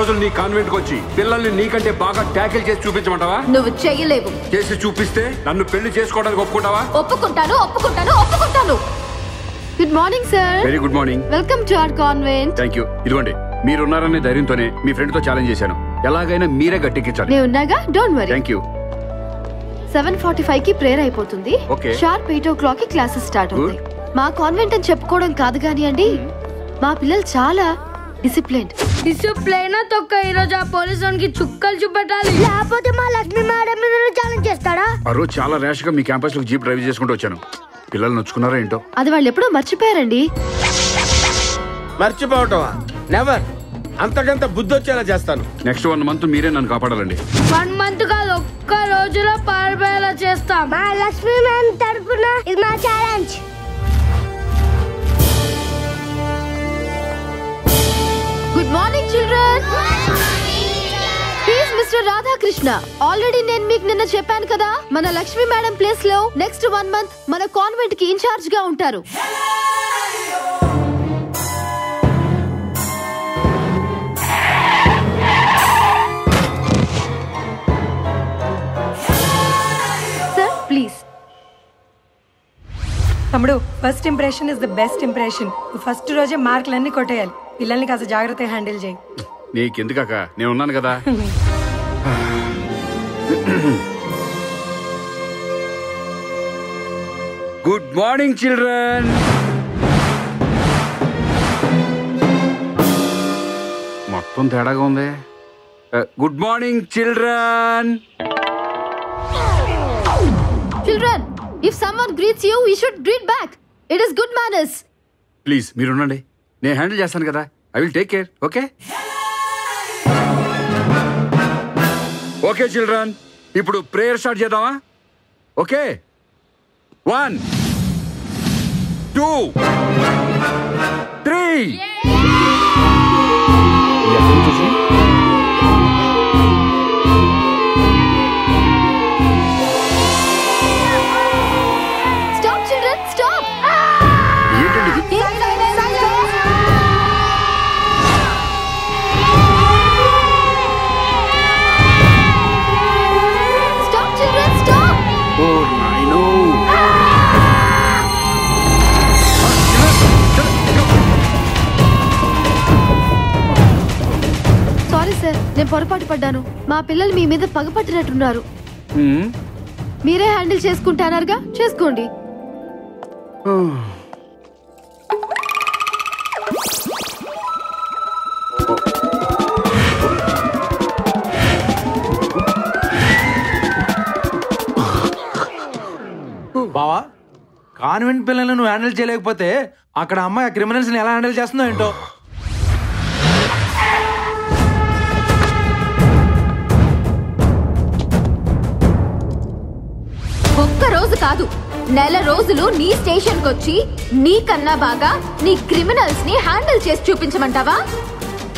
రోజులు నీ కాన్వెంట్ కి వచ్చి పిల్లల్ని నీకంటే బాగా ట్యాకిల్ చేసి చూపించమంటావా? నువ్వు చేయలేవు. చేసి చూపిస్తే నన్ను పెళ్లి చేసుకోవడానికి ఒప్పుకుంటావా? ఒప్పుకుంటాను, ఒప్పుకుంటాను, ఒప్పుకుంటాను. Good morning sir. Very good morning. Welcome to our convent. Thank you. ఇదిగోండి, మీరున్నారనే ధైర్యంతోనే మీ ఫ్రెండ్ తో ఛాలెంజ్ చేశాను. ఎలాగైనా మీరే గట్టెక్కించాలి. నేను ఉన్నాగా, డోంట్ వరీ. థాంక్యూ. 7:45 కి ప్రేయర్ అయిపోతుంది. షార్ప్ 8 o'clock కి క్లాసెస్ స్టార్ట్ అవుతాయి. మా కాన్వెంట్ అని చెప్పుకోవడం కాదు కానీ అండి, మా పిల్లలు చాలా డిసిప్లైన్డ్. డిసిప్లైన్ తొక్క ఈ రోజు ఆ పోలీసు వానికి చుక్కలు చూపెట్టాలి, లేకపోతే మా లక్ష్మి మేడం ఛాలెంజ్ చేస్తాడా? ఆ రోజు చాలా ర్యాష్ గా మీ క్యాంపస్ లో జీప్ డ్రైవ్ చేసుకుంటూ వచ్చాను. పిల్లలు నొచ్చుకున్నారా ఏంటో, అది వాళ్ళు ఎప్పుడో మర్చిపోయారండి. మర్చిపోవటమా? నెవర్. అంతకంత బుద్ధి వచ్చేలా చేస్తాను. నెక్స్ట్ 1 month మీరే నన్ను కాపాడాలండి. 1 month కాదు, ఒక్క రోజులో పారిపోయేలా చేస్తాం. మా లక్ష్మి మ్యామ్ తరపున ఇది మా challenge. Good morning children. Please mister Radhakrishna, already నేను మీకు నిన్న చెప్పాను కదా, మన లక్ష్మి మేడం ప్లేస్ లో నెక్స్ట్ 1 month మన కాన్వెంట్ కి ఇన్ఛార్జ్ గా ఉంటారు. తమ్ముడు, first impression is the best impression. First రోజే మార్కులన్నీ కొట్టేయాలి. పిల్లల్ని కాస్త జాగ్రత్తగా హ్యాండిల్ చేయి. నీకెందుకక్క, నేను ఉన్నాను కదా. Good morning children. మొత్తం తేడాగా ఉంది. Good morning children. Children, if someone greets you, we should greet back. It is good manners. Please meer unandi, ne handle chestanu kada. I will take care. Okay, okay children, ipudu prayer start chedama. Okay, 1 2 3. Yeah. నేను పొరపాటు పడ్డాను. మా పిల్లలు మీ మీద పగపట్టినట్టున్నారు. మీరే handle చేసుకుంటానారుగా, చేసుకోండి. బావా, convent పిల్లలను నువ్వు హ్యాండిల్ చేయలేకపోతే అక్కడ అమ్మాయి క్రిమినల్స్ ఎలా హ్యాండిల్ చేస్తుందో ఏంటో. ఒక్క రోజు కాదు, నెల రోజులు నీ స్టేషన్ కొచ్చి నీకన్నా బాగా నీ క్రిమినల్స్ ని హ్యాండిల్ చేసి చూపించమంటావా?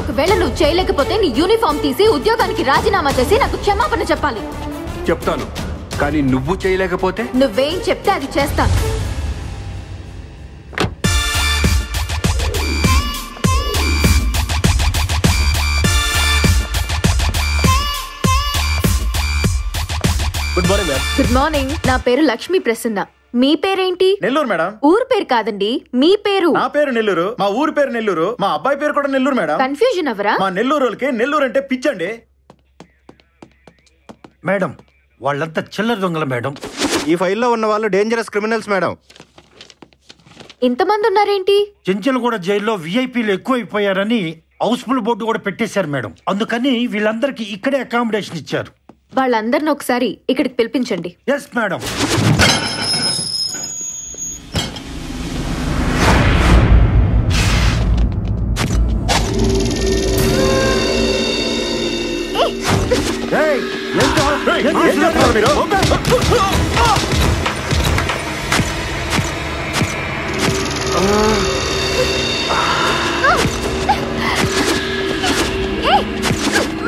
ఒకవేళ నువ్వు చేయలేకపోతే నీ యూనిఫామ్ తీసి ఉద్యోగానికి రాజీనామా చేసి నాకు క్షమాపణ చెప్పాలి. చెప్తాను, కానీ నువ్వు చేయలేకపోతే? నువ్వేం చెప్తే అది చేస్తాను. Good morning madam. Good morning. నా పేరు లక్ష్మి ప్రసన్న. మీ పేరేంటి? నెల్లూరు మేడం. ఊరు పేరు కాదండి, మీ పేరు. నా పేరు నెల్లూరు, మా ఊరు పేరు నెల్లూరు, మా అబ్బాయి పేరు కూడా నెల్లూరు మేడం. కన్ఫ్యూజన్ అవరా? మా నెల్లూరులకి నెల్లూరు అంటే పిచ్చండి మేడం. వాళ్ళంతా చిల్లర దొంగలు మేడం. ఈ ఫైల్లో ఉన్న వాళ్ళు డేంజరస్ క్రిమినల్స్ మేడం. ఇంతమంది ఉన్నారేంటి? చెంచల్ కూడా జైల్లో విఐపీలు ఎక్కువైపోయారని హౌస్ఫుల్ బోర్డు కూడా పెట్టేశారు మేడం. అందుకని వీళ్ళందరికీ ఇక్కడే అకామిడేషన్ ఇచ్చారు. వాళ్ళందరిని ఒకసారి ఇక్కడికి పిలిపించండి. Yes madam. Hey!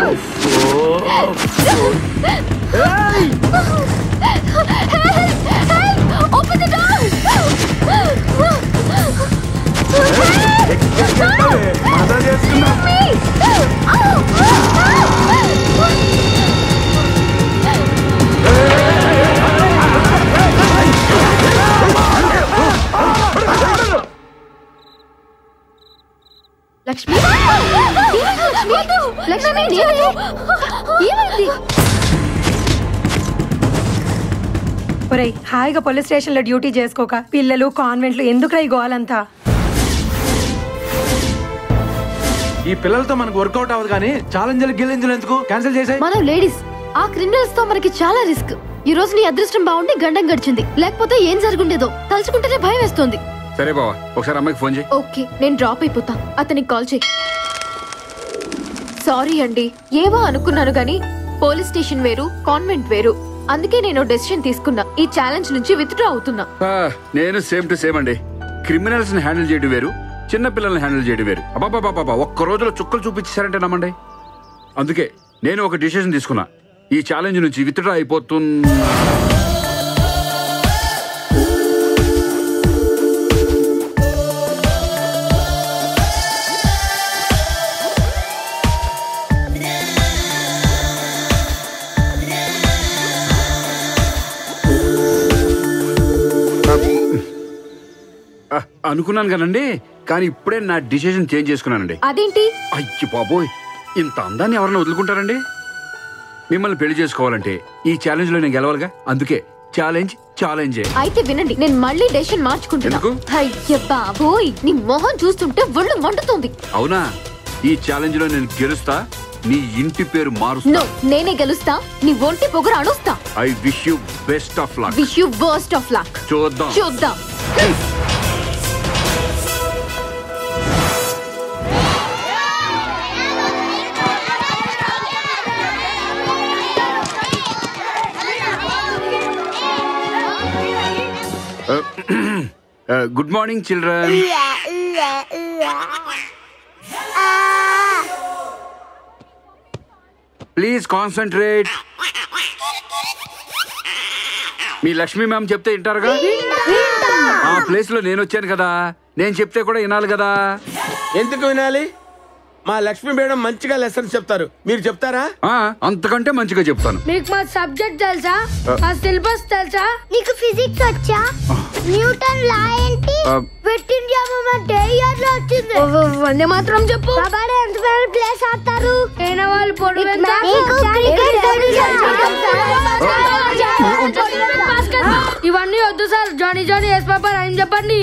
Help! Help! Open the door! Hey! Help! Help me! Oh! Lakshmi Lakshmi ఏమైంది? ఒరే, హాయిగా పోలీస్ స్టేషన్లో డ్యూటీ చేసుకోక పిల్లలు కాన్వెంట్లు ఎందుకు రా గోలంతా? ఈ పిల్లలతో మనకు వర్కౌట్ అవ్వదు, కానీ ఛాలెంజ్లు గిల్లెంజులు ఎందుకు క్యాన్సిల్ చేసాయి? మనం లేడీస్, ఆ క్రిమినల్స్ తో మనకి చాలా రిస్క్. ఈ రోజు నీ అదృష్టం బాగుంటే గండం గడిచింది, లేకపోతే ఏం జరుగుండేదో. తలుచుకుంటేనే భయం వేస్తుంది. సరే బావ, ఒకసారి అమ్మకి ఫోన్ చేయి. ఓకే, నేను డ్రాప్ అయిపోతా, అతనికి కాల్ చేయి. సారీ అండి, ఏవో అనుకున్నాను గానీ పోలీస్ స్టేషన్ వేరు, కాన్వెంట్ వేరు, అందుకే నేను డెసిషన్ తీసుకున్నా. ఈ ఛాలెంజ్ నుంచి విత్డ్రా అవుతున్నా. నేను సేమ్ టు సేమ్ అండి. క్రిమినల్స్ ని హ్యాండిల్ చేయడం వేరు, చిన్న పిల్లల్ని హ్యాండిల్ చేయడం వేరు. అబ్బాబా, ఒక్క రోజులో చుక్కలు చూపించారంటే నమ్మండి. అందుకే నేను ఒక డెసిషన్ తీసుకున్నా, ఈ ఛాలెంజ్ నుంచి విత్డ్రా అయిపోతుంది. అనుకున్నాను కానండి, కానీ ఇప్పుడే నా డిసిషన్ చేంజ్ చేసుకున్నానండి. అదేంటి? అయ్యో బాబోయ్, ఇంత అందాన్ని ఎవరైనా వదులుకుంటారండి? మిమ్మల్ని పెళ్లి చేసుకోవాలంటే ఈ ఛాలెంజ్ లో నేను గెలవాలిగా, అందుకే ఛాలెంజ్. అయితే వినండి, నేను మళ్ళీ డెసిషన్ మార్చుకుంటాను. అయ్యో బాబోయ్, నీ మొహం చూస్తుంటే ఒళ్ళు మండుతుంది. అవునా? ఈ ఛాలెంజ్ లో నేను గెలుస్తా, నీ ఇంటి పేరు మారుస్తా. నేనే గెలుస్తా, నీ ఒంటి పొగరు అడుస్తా. I wish you best of luck. Wish you worst of luck. చూద్దాం. Good morning, children. Please concentrate. మీ లక్ష్మీ మ్యామ్ చెప్తే వింటారుగా. ఆ ప్లేస్ లో నేను వచ్చాను కదా, నేను చెప్తే కూడా వినాలి కదా. ఎందుకు వినాలి? మా లక్ష్మీ మేడం మంచిగా లెసన్స్ చెప్తారు. మీరు చెప్తారా? అంతకంటే మంచిగా చెప్తాను. మీకు మా సబ్జెక్ట్ తెలుసా? ఆ సిలబస్ తెలుసా? మీకు ఫిజిక్స్ వచ్చా? న్యూటన్ లా ఏంటి? వెట్ ఇండియా మూమెంట్ ఏ ఇయర్ లో వచ్చింది? అవన్నీ మాత్రం చెప్పు. కబడ్డీ ఎంత ప్లేస్ ఆడతారు? ఏనా వాళ్ళు పొడువెంత? మీకు క్రికెట్ తెలుసా? ఇవన్నీ వద్దు సార్. జానీ ఎస్ పాప అని చెప్పండి.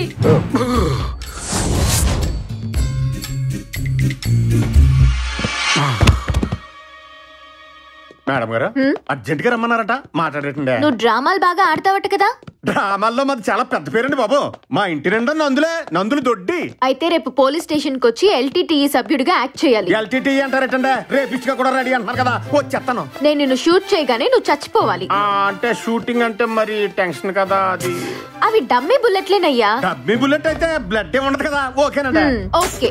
మేడం గారు అర్జెంట్ గా రమ్మన్నారట, మాట్లాడేటండి. నువ్వు డ్రామాలు బాగా ఆడతావట కదా? డ్రామాల్లో మాది చాలా పెద్ద పేరండి బాబు. మా ఇంటి నిండా నందులు దొడ్డి. అయితే రేపు పోలీస్ స్టేషన్ కి వచ్చి ఎల్టీటీఈ సభ్యుడిగా యాక్ట్ చేయాలి. ఎల్టీటీఈ అంటారటండి. రేపిచ్చుగా కూడా రెడీ అంటున్నారు కదా, వచ్చేస్తాను. నేను నిన్ను షూట్ చేయగానే నువ్వు చచ్చిపోవాలి. అంటే షూటింగ్ అంటే మరి టెన్షన్ కదా. అది అవి డమ్మీ బుల్లెట్లేనయ్యా. డమ్మీ బుల్లెట్ అయితే బ్లడ్ ఏమి ఉండదు కదా. ఓకేనండి. ఓకే.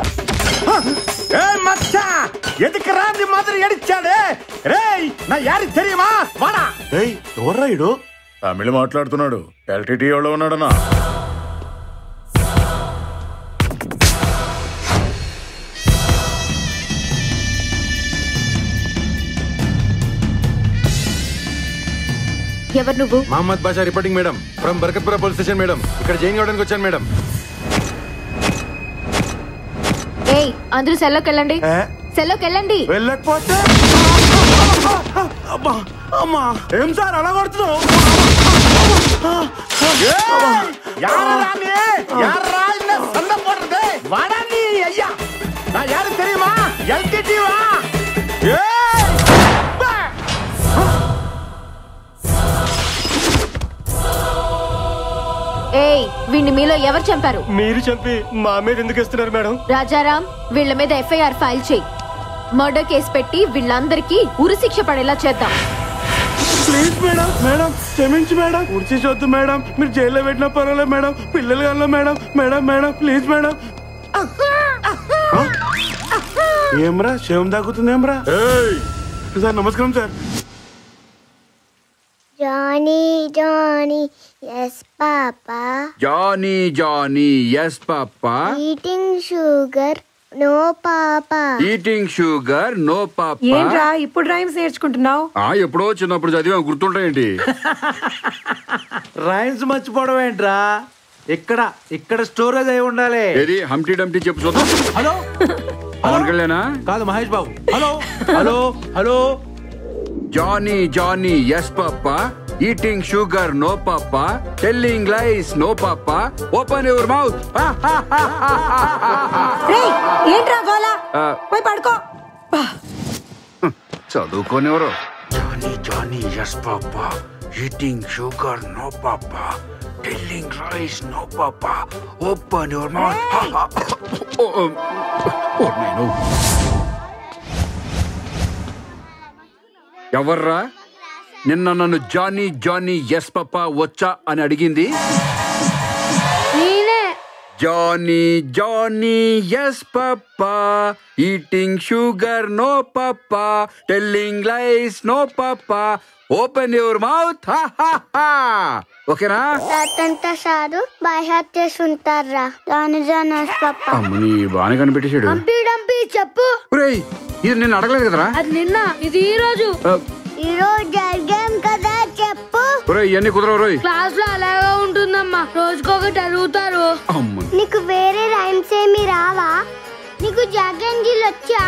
తమిళ మాట్లాడుతున్నాడు. ఎల్టీటీ ఎవడో ఉన్నాడనా? ఎవరు నువ్వు? Mohammed Basha, reporting madam, from Barkatpura police station madam. ఇక్కడ జాయిన్ అవడానికి వచ్చాను మేడం. అందరూ సెల్లోకి వెళ్ళండి. సెల్లోకి వెళ్ళండి. వెళ్ళకపోతే ఏం సార్ అలా కొడుతున్నావు? తెలియమా? ఎల్టీటీవా? వీళ్ళని మీలో ఎవరు చంపారు? మీరు చంపి మా మీద ఎందుకు ఇస్తున్నారు మేడం? రాజారాం, వీళ్ళ మీద ఎఫ్ఐఆర్ ఫైల్ చేయి. మర్డర్ కేసు పెట్టి వీళ్ళందరికీ ఉరి శిక్ష పడేలా చేద్దాం. Please madam. మేడం క్షమించి మేడం. ఉరిశిక్ష వద్దు మేడం. మీరు జైల్లో పెట్టినా పర్వాలేదు మేడం. పిల్లలు కాదు madam. Madam madam please madam. ఏమ్రా శవం దాక్కుతుంది? ఏమ్రా సార్, నమస్కారం sir. Johnny, yes, Papa. Eating sugar, no, Papa. ఏంట్రా ఇప్పుడు రైమ్స్ నేర్చుకుంటున్నావు? ఎప్పుడో చిన్నప్పుడు చదివా, గుర్తుంటాయేంటి? రైమ్స్ మర్చిపోవడం ఏంట్రా? ఇక్కడ స్టోరేజ్ అయి ఉండాలి. హంప్టీ డంప్టీ చెప్పు చూద్దాం. Hello Mahesh Babu. Hello, hello, hello. Johnny, Johnny, yes, Papa. Eating sugar, no, Papa. Telling lies, no, Papa. Open your mouth. Hey, entra gola. Poi padko. Chadukone varo. Johnny, Johnny, yes, Papa. Eating sugar, no, Papa. Telling lies, no, Papa. Open your mouth. Hey. Oh, no. Yavarra? Ninna Johnny, Johnny, yes, Papa, vacha ani adigindi? Neene. Johnny, Johnny, yes, Papa. Eating sugar, no, Papa. Telling lies, no, Papa. Open your mouth, ha, ha, ha. Okay, na? Tatanta Sadu, Baihate Suntarra. Johnny, Johnny, Papa. Ammani, Bani Kanipetishadu. Humpty Dumpty, Chappu. Hey, idu ninna adagaledu kadara? Adu ninna, idu ee roju. Hero jargam kada cheppu. Oray yenni kudraroy. Class lo alaga untundamma. Rojuko okati arugutaru. Amma. Niku vere rhymes emi raava? Niku jargon gil vacha?